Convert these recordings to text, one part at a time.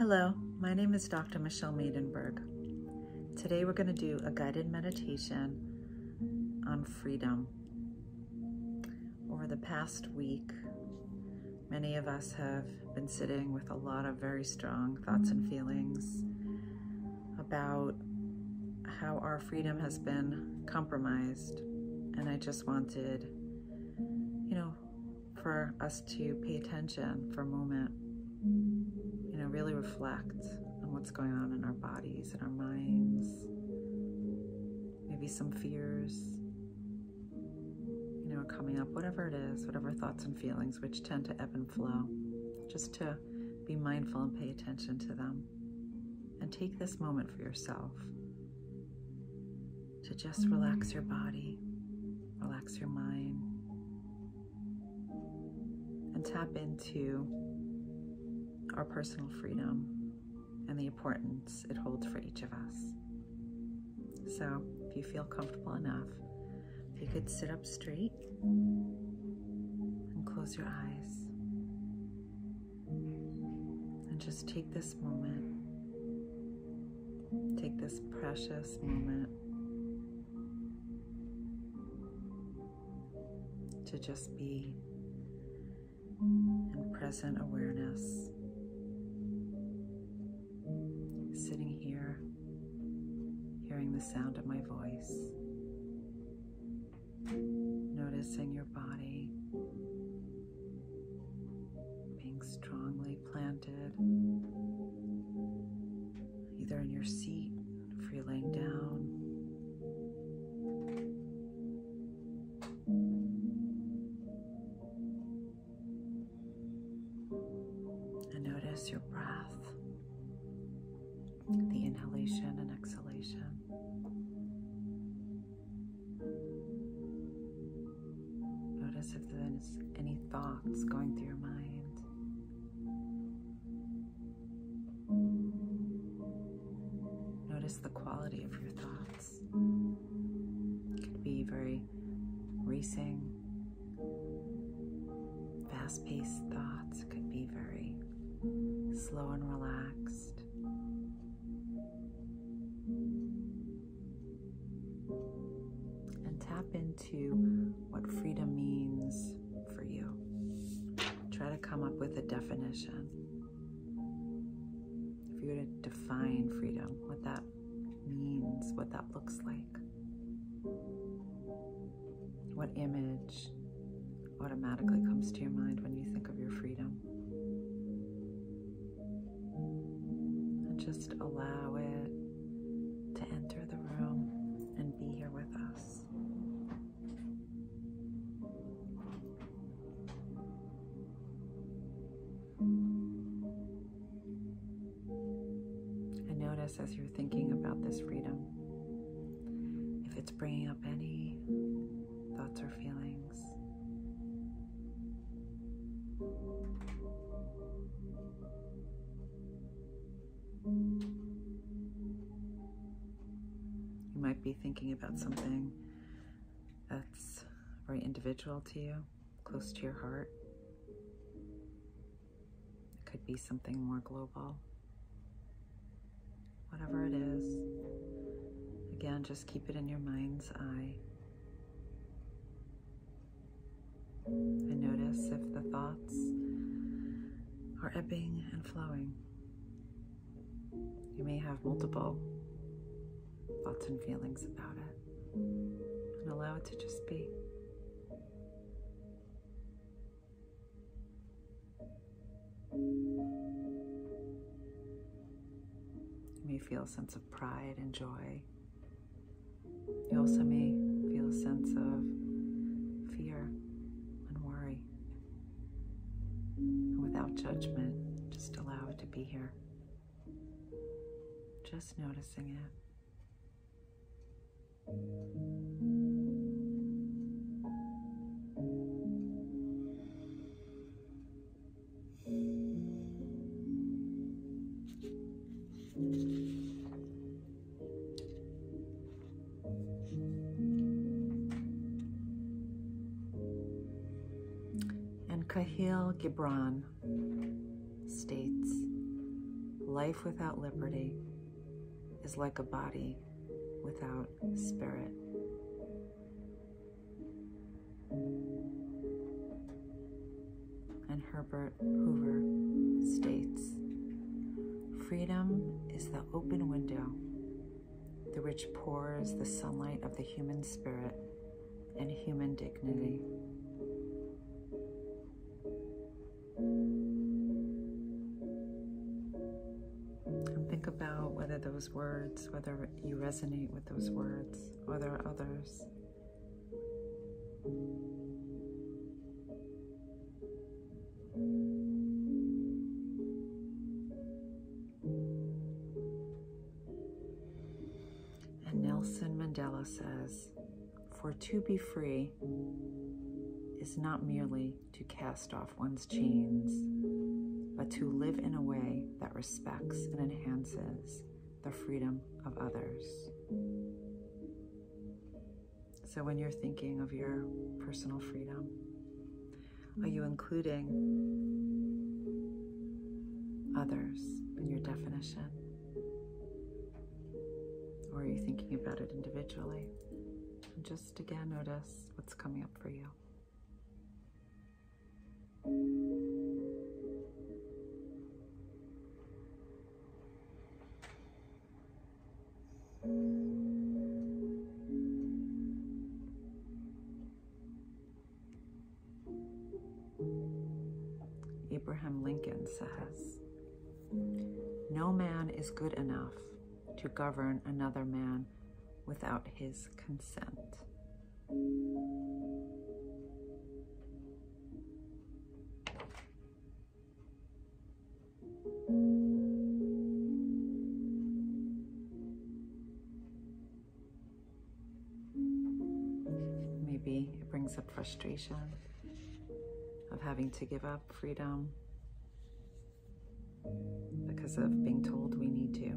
Hello, my name is Dr. Michelle Maidenberg. Today we're going to do a guided meditation on freedom. Over the past week, many of us have been sitting with a lot of very strong thoughts and feelings about how our freedom has been compromised. And I just wanted, for us to pay attention for a moment, really reflect on what's going on in our bodies and our minds, maybe some fears, are coming up, whatever it is, whatever thoughts and feelings, which tend to ebb and flow, just to be mindful and pay attention to them. And take this moment for yourself to just relax your body, relax your mind, and tap into our personal freedom and the importance it holds for each of us. So if you feel comfortable enough, if you could sit up straight and close your eyes and just take this precious moment to just be in present awareness. Sitting here, hearing the sound of my voice, noticing your body being strongly planted, either in your seat, if you're laying down. And notice your breath. The inhalation and exhalation. Notice if there's any thoughts going through your mind. Notice the quality of your thoughts. It could be very racing, fast-paced thoughts. It could be very slow and relaxed. Tap into what freedom means for you. Try to come up with a definition. If you were to define freedom, what that means, what that looks like. What image automatically comes to your mind when you think of your freedom? And just allow it to enter the room and be here with us. As you're thinking about this freedom, if it's bringing up any thoughts or feelings. You might be thinking about something that's very individual to you, close to your heart. It could be something more global. Whatever it is, again, just keep it in your mind's eye. And notice if the thoughts are ebbing and flowing. You may have multiple thoughts and feelings about it. And allow it to just be. You may feel a sense of pride and joy. You also may feel a sense of fear and worry. And without judgment, just allow it to be here. Just noticing it. Gibran states, Life without liberty is like a body without spirit. And Herbert Hoover states, freedom is the open window through which pours the sunlight of the human spirit and human dignity. And think about whether those words, whether you resonate with those words, or there are others. And Nelson Mandela says, for to be free is not merely to cast off one's chains, but to live in a way that respects and enhances the freedom of others. So when you're thinking of your personal freedom, are you including others in your definition? Or are you thinking about it individually? And just again, notice what's coming up for you. Abraham Lincoln says, no man is good enough to govern another man without his consent. Maybe it brings up frustration of having to give up freedom because of being told we need to.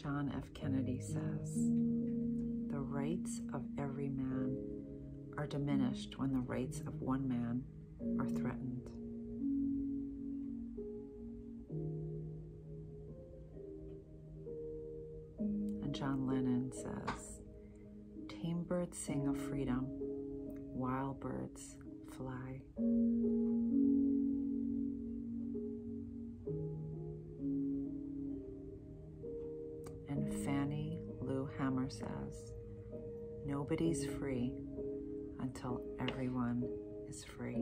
John F. Kennedy says, the rights of every man are diminished when the rights of one man are threatened. And John Lennon says, tame birds sing of freedom, wild birds fly. Says, nobody's free until everyone is free.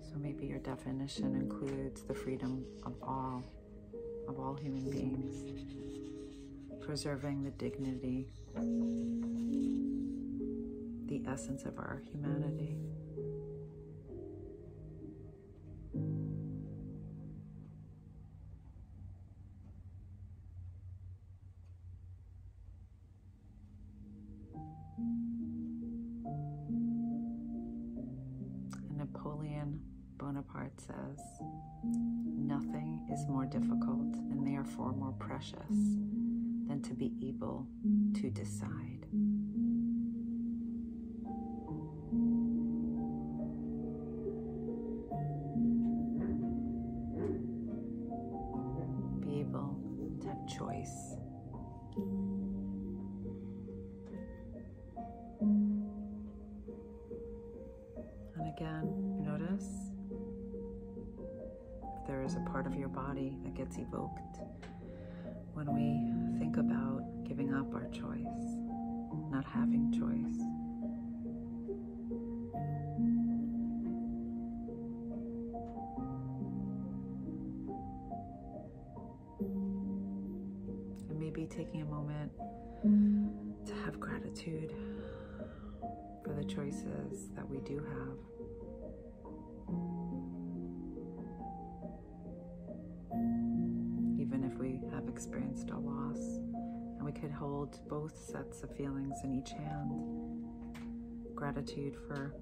So maybe your definition includes the freedom of all human beings, preserving the dignity, the essence of our humanity. Bonaparte says, nothing is more difficult and therefore more precious than to be able to decide. Be able to have choice. And again, notice there is a part of your body that gets evoked when we think about giving up our choice, not having choice. And maybe taking a moment to have gratitude for the choices that we do have. Experienced a loss, and we could hold both sets of feelings in each hand. Gratitude for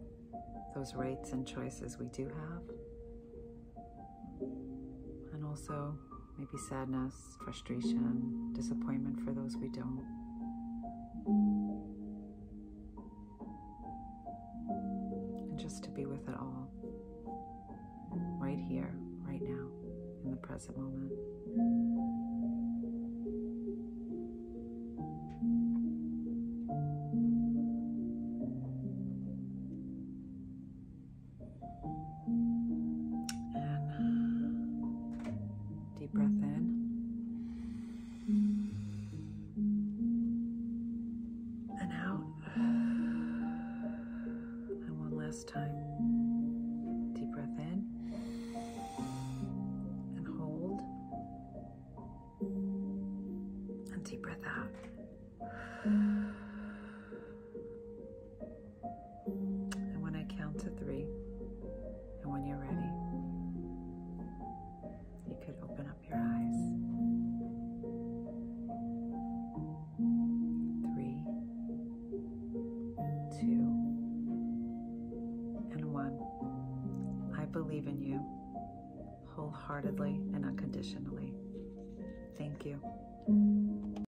those rights and choices we do have, and also maybe sadness, frustration, disappointment for those we don't. And just to be with it all, right here, right now, in the present moment. Wholeheartedly and unconditionally. Thank you.